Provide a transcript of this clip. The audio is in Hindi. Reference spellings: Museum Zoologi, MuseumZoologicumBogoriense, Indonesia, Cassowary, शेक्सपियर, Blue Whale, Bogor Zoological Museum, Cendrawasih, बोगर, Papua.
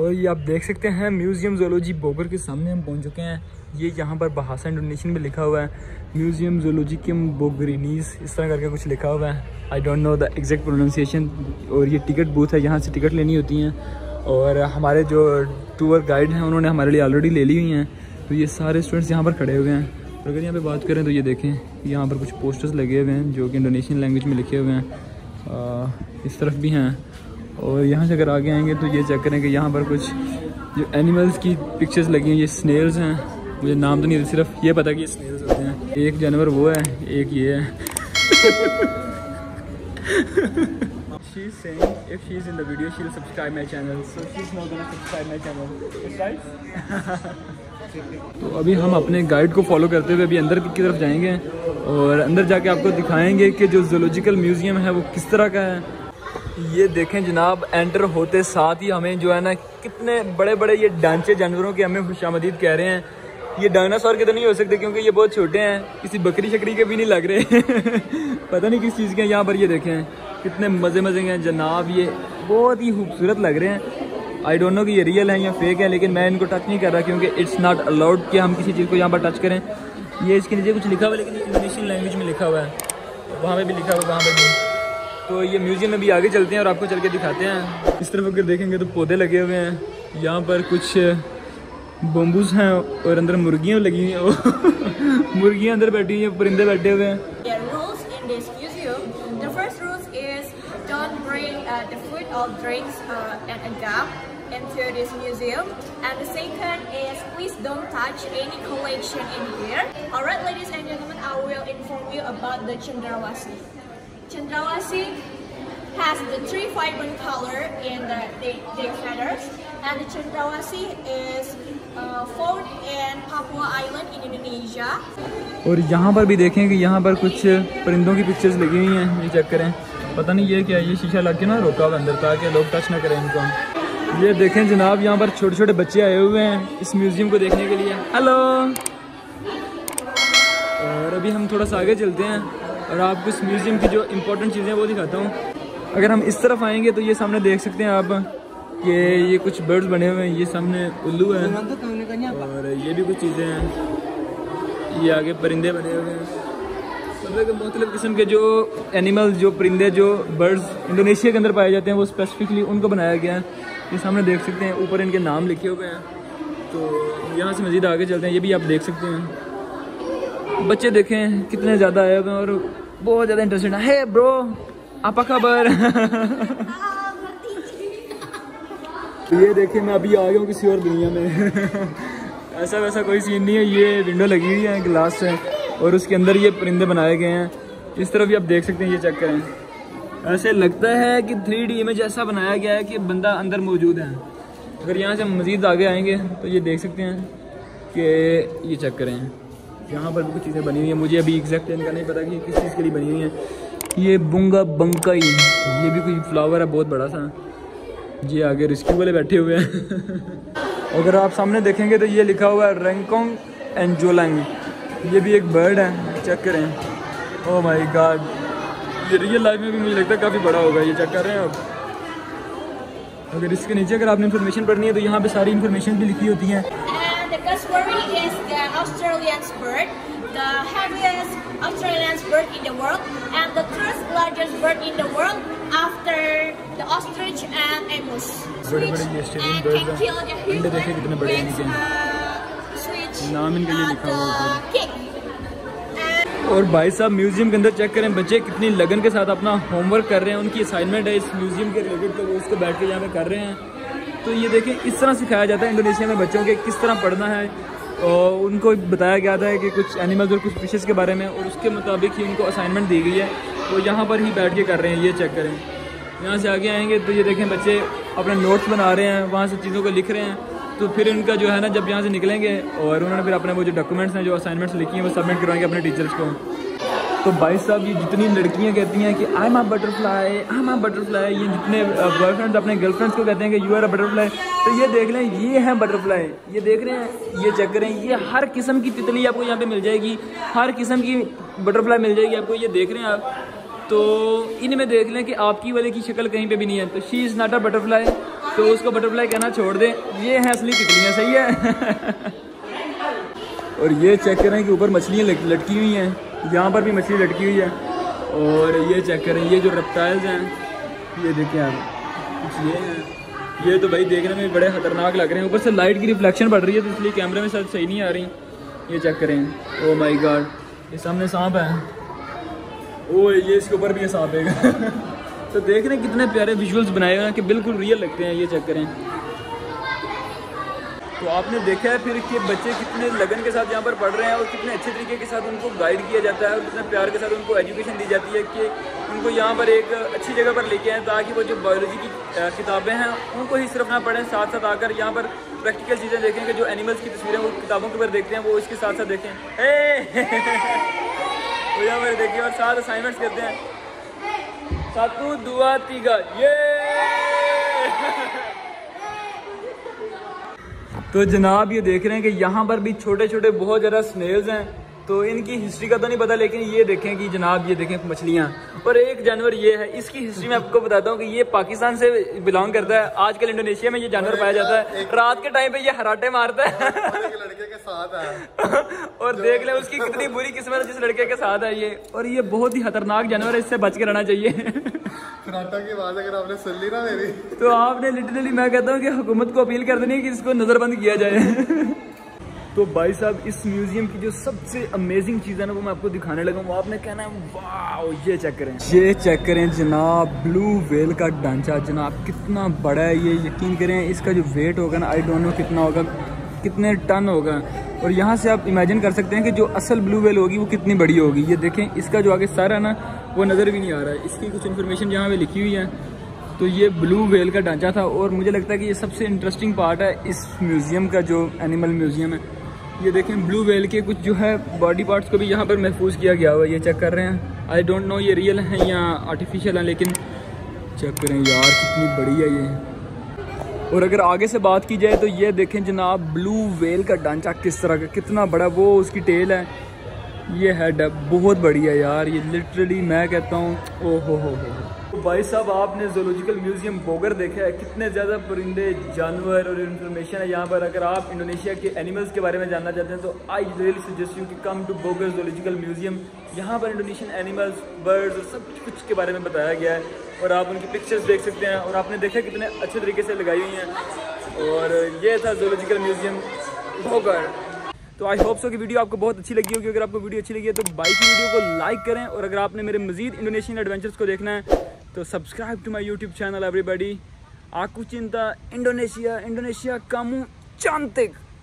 और ये आप देख सकते हैं म्यूज़ियम ज़ूलॉजी बोगर के सामने हम पहुंच चुके हैं। ये यहाँ पर भाषा इंडोनेशियन में लिखा हुआ है म्यूज़ियम ज़ूलॉजी किम बोगरीनीस, इस तरह करके कुछ लिखा हुआ है। I don't know the exact pronunciation. और ये टिकट बूथ है, यहाँ से टिकट लेनी होती हैं और हमारे जो टूर गाइड हैं उन्होंने हमारे लिए ऑलरेडी ले ली हुई हैं। तो ये सारे स्टूडेंट्स यहाँ पर खड़े हुए हैं। और अगर यहाँ पर बात करें तो ये देखें यहाँ पर कुछ पोस्टर्स लगे हुए हैं जो कि इंडोनेशियन लैंग्वेज में लिखे हुए हैं। इस तरफ भी हैं और यहाँ से अगर आगे आएंगे तो ये चेक करें कि यहाँ पर कुछ जो एनिमल्स की पिक्चर्स लगी हैं। ये स्नेल्स हैं, मुझे नाम तो नहीं, सिर्फ ये पता कि ये स्नेल्स होते हैं। एक जानवर वो है, एक ये है। She is saying if she is in the video she will subscribe my channel, so she is not going to subscribe my channel, is right? तो अभी हम अपने गाइड को फॉलो करते हुए अभी अंदर की तरफ जाएंगे और अंदर जाके आपको दिखाएंगे कि जो ज़ूलॉजिकल म्यूज़ियम है वो किस तरह का है। ये देखें जनाब, एंटर होते साथ ही हमें जो है ना कितने बड़े बड़े ये डांचे जानवरों के हमें खुशामदीद कह रहे हैं। ये डायनासोर के तो नहीं हो सकते क्योंकि ये बहुत छोटे हैं, किसी बकरी शकरी के भी नहीं लग रहे। पता नहीं किस चीज़ के हैं। यहाँ पर ये देखें कितने मज़े के हैं जनाब, ये बहुत ही खूबसूरत लग रहे हैं। आई डोंट नो कि ये रियल हैं या फेक है, लेकिन मैं इनको टच नहीं कर रहा क्योंकि इट्स नॉट अलाउड कि हम किसी चीज़ को यहाँ पर टच करें। ये इसके नीचे कुछ लिखा हुआ है लेकिन इंडोनेशियन लैंग्वेज में लिखा हुआ है, वहाँ पर भी लिखा हुआ है, वहाँ पर भी। तो ये म्यूज़ियम में भी आगे चलते हैं और आपको चल के दिखाते हैं। इस तरफ अगर देखेंगे तो पौधे लगे हुए हैं, यहाँ पर कुछ बम्बूज हैं और अंदर मुर्गियाँ लगी हुई हैं। मुर्गियाँ अंदर बैठी हुई हैं, परिंदे बैठे हुए हैं। Cendrawasih has the three vibrant color in their feathers, and the cendrawasih is found in Papua Island in Indonesia. और यहाँ पर भी देखें कि यहाँ पर कुछ परिंदों की पिक्चर्स लगी हुई हैं, ये चेक करें। पता नहीं ये क्या है, ये शीशा लग के ना रोका हुआ अंदर ताकि लोग टच ना करें इनको। ये देखें जनाब, यहाँ पर छोटे छोटे बच्चे आए हुए हैं इस म्यूज़ियम को देखने के लिए। हेलो। और अभी हम थोड़ा सा आगे चलते हैं और आपको इस म्यूज़ियम की जो इम्पोर्टेंट चीज़ें हैं वो दिखाता हूँ। अगर हम इस तरफ आएंगे तो ये सामने देख सकते हैं आप कि ये कुछ बर्ड्स बने हुए हैं। ये सामने उल्लू है और ये भी कुछ चीज़ें हैं। ये आगे परिंदे बने हुए हैं, मतलब किस्म के जो एनिमल, जो परिंदे, जो बर्ड्स इंडोनेशिया के अंदर पाए जाते हैं वो स्पेसिफिकली उनको बनाया गया है। ये सामने देख सकते हैं, ऊपर इनके नाम लिखे हुए हैं। तो यहाँ से मज़ीद आगे चलते हैं, ये भी आप देख सकते हैं। बच्चे देखें कितने ज़्यादा आए हुए हैं और बहुत ज़्यादा इंटरेस्टेड है। ब्रो आपा खबर। ये देखें मैं अभी आ गया हूँ किसी और दुनिया में। ऐसा वैसा कोई सीन नहीं है। ये विंडो लगी हुई है ग्लास से और उसके अंदर ये परिंदे बनाए गए हैं। इस तरफ भी आप देख सकते हैं, ये चेक करें। ऐसे लगता है कि 3D इमेज ऐसा बनाया गया है कि बंदा अंदर मौजूद है। अगर यहाँ से मज़ीद आगे आएँगे तो ये देख सकते हैं कि ये चेक करें, यहाँ पर भी कुछ चीज़ें बनी हुई हैं। मुझे अभी एग्जैक्ट इनका नहीं पता कि किस चीज़ के लिए बनी हुई हैं। ये बूंगा बंकाई, ये भी कोई फ्लावर है बहुत बड़ा सा। ये आगे रेस्क्यू वाले बैठे हुए हैं। अगर आप सामने देखेंगे तो ये लिखा हुआ है रेंकोंग एंड जोलंग, ये भी एक बर्ड है। चेक करें, ओह माय गॉड, ये रियल लाइफ में भी मुझे लगता है काफ़ी बड़ा होगा। ये चेक कर रहे हैं आप। अगर इसके नीचे अगर आपने इन्फॉर्मेशन पढ़नी है तो यहाँ पर सारी इन्फॉर्मेशन भी लिखी होती है। Cassowary is the Australian's bird, the heaviest Australian's bird in the world, and the third largest bird in the world after the ostrich and emus. Switch and can kill a human with switch the kick. और भाई साहब म्यूज़ियम के अंदर चेक करें, बच्चे कितनी लगन के साथ अपना होमवर्क कर रहे हैं। उनकी असाइनमेंट है इस म्यूज़ियम के रिलेटेड, तो वो उसको बैठ के यहाँ पे कर रहे हैं। तो ये देखें इस तरह सिखाया जाता है इंडोनेशिया में बच्चों के किस तरह पढ़ना है। और उनको बताया गया था कि कुछ एनिमल्स और कुछ फिशेस के बारे में, और उसके मुताबिक ही उनको असाइनमेंट दी गई है। वो यहाँ पर ही बैठ के कर रहे हैं। ये चेक करें, यहाँ से आगे आएंगे तो ये देखें बच्चे अपने नोट्स बना रहे हैं, वहाँ से चीज़ों को लिख रहे हैं। तो फिर उनका जो है ना, जब यहाँ से निकलेंगे और उन्होंने फिर अपने वो जो डॉक्यूमेंट्स हैं, जो असाइनमेंट्स लिखी हैं, वो सबमिट करवाएंगे अपने टीचर्स को। तो भाई साहब ये जितनी लड़कियां कहती हैं कि I am a butterfly, I am a butterfly, ये जितने बॉयफ्रेंड्स अपने गर्लफ्रेंड्स को कहते हैं कि यू आर अ बटरफ्लाई, तो ये देख लें ये हैं बटरफ्लाई। ये देख रहे हैं, ये चेक करें, ये हर किस्म की तितली आपको यहाँ पे मिल जाएगी, हर किस्म की बटरफ्लाई मिल जाएगी आपको। ये देख रहे हैं आप, तो इनमें देख लें कि आपकी वाले की शक्ल कहीं पर भी नहीं है। तो she is not a butterfly. तो उसको बटरफ्लाई कहना छोड़ दें। ये हैं असली तितलियाँ, सही है। और ये चेक करें कि ऊपर मछलियाँ लटकी हुई हैं, यहाँ पर भी मछली लटकी हुई है। और ये चेक करें, ये जो रेप्टाइल्स हैं, ये देखें आप, ये तो भाई देखने में बड़े ख़तरनाक लग रहे हैं। ऊपर से लाइट की रिफ्लेक्शन पड़ रही है तो इसलिए कैमरे में शायद सही नहीं आ रही। ये चेक करें, ओ माई गॉड, ये सामने सांप है, ओ ये इसके ऊपर भी ये सांप है। तो देख रहे हैं कितने प्यारे विजुअल्स बनाए हुए हैं कि बिल्कुल रियल लगते हैं। ये चेक करें। तो आपने देखा है फिर कि बच्चे कितने लगन के साथ यहाँ पर पढ़ रहे हैं और कितने अच्छे तरीके के साथ उनको गाइड किया जाता है और कितने प्यार के साथ उनको एजुकेशन दी जाती है कि उनको यहाँ पर एक अच्छी जगह पर लेके आएँ, ताकि वो जो बायोलॉजी की किताबें हैं उनको ही सिर्फ ना पढ़ें, साथ साथ आकर यहाँ पर प्रैक्टिकल चीज़ें देखें कि जो एनिमल्स की तस्वीरें वो किताबों के ऊपर देखते हैं वो इसके साथ साथ देखें। यहाँ पर देखें और साथ असाइनमेंट्स करते हैं। सातू दुआ तीगा ये। तो जनाब ये देख रहे हैं कि यहाँ पर भी छोटे छोटे बहुत ज़्यादा स्नेल्स हैं। तो इनकी हिस्ट्री का तो नहीं पता, लेकिन ये देखें कि जनाब ये देखें मछलियाँ। और एक जानवर ये है, इसकी हिस्ट्री मैं आपको बताता हूँ कि ये पाकिस्तान से बिलोंग करता है। आजकल इंडोनेशिया में ये जानवर पाया जाता है। रात के टाइम पे ये हराटे मारता है लड़के के साथ है। और देख लें उसकी कितनी बुरी किस्मत है जिस लड़के के साथ है ये। और ये बहुत ही खतरनाक जानवर है, इससे बच के रहना चाहिए। खराटा की बात अगर आपने सुन ली ना मेरी, तो आपने लिटरली, मैं कहता हूँ कि हुकूमत को अपील कर देनी है कि इसको नज़रबंद किया जाए। तो भाई साहब इस म्यूजियम की जो सबसे अमेजिंग चीज़ है ना वो मैं आपको दिखाने लगा हूँ। आपने कहना है वाह। ये चेक करें, ये चेक करें जनाब, ब्लू व्हेल का ढांचा जनाब कितना बड़ा है। ये यकीन करें इसका जो वेट होगा ना, आई डोंट नो कितना होगा, कितने टन होगा। और यहाँ से आप इमेजिन कर सकते हैं कि जो असल ब्लू व्हेल होगी वो कितनी बड़ी होगी। ये देखें इसका जो आगे सर है ना वो नज़र भी नहीं आ रहा है। इसकी कुछ इन्फॉर्मेशन यहाँ पर लिखी हुई है। तो ये ब्लू व्हेल का ढांचा था और मुझे लगता है कि ये सबसे इंटरेस्टिंग पार्ट है इस म्यूज़ियम का, जो एनिमल म्यूज़ियम है। ये देखें ब्लू व्हेल के कुछ जो है बॉडी पार्ट्स को भी यहाँ पर महफूज किया गया हुआ है। ये चेक कर रहे हैं, आई डोंट नो ये रियल हैं या आर्टिफिशियल हैं, लेकिन चेक करें यार कितनी बड़ी है ये। और अगर आगे से बात की जाए तो ये देखें जनाब ब्लू व्हेल का ढांचा किस तरह का, कितना बड़ा वो उसकी टेल है। ये हेड बहुत बड़ी है यार, ये लिटरली मैं कहता हूँ ओ हो। भाई साहब आपने ज़ूलॉजिकल म्यूज़ियम बोगर देखा है, कितने ज़्यादा परिंदे, जानवर और इन्फॉर्मेशन है यहाँ पर। अगर आप इंडोनेशिया के एनिमल्स के बारे में जानना चाहते हैं तो आई रियली सजेस्ट यू कि come to बोगर zoological museum. यहाँ पर इंडोनेशियन एनिमल्स, बर्ड्स और सब कुछ के बारे में बताया गया है और आप उनकी पिक्चर्स देख सकते हैं। और आपने देखा कितने अच्छे तरीके से लगाई हुई हैं। और ये था ज़ूलॉजिकल म्यूज़ियम बोगर। तो आई होप सो कि वीडियो आपको बहुत अच्छी लगी होगी। अगर आपको वीडियो अच्छी लगी है तो बाइक की वीडियो को लाइक करें। और अगर आपने मेरे मजीद इंडोनेशियन एडवेंचर्स को देखना है तो subscribe to my YouTube channel everybody. Aku cinta Indonesia, Indonesia kamu cantik।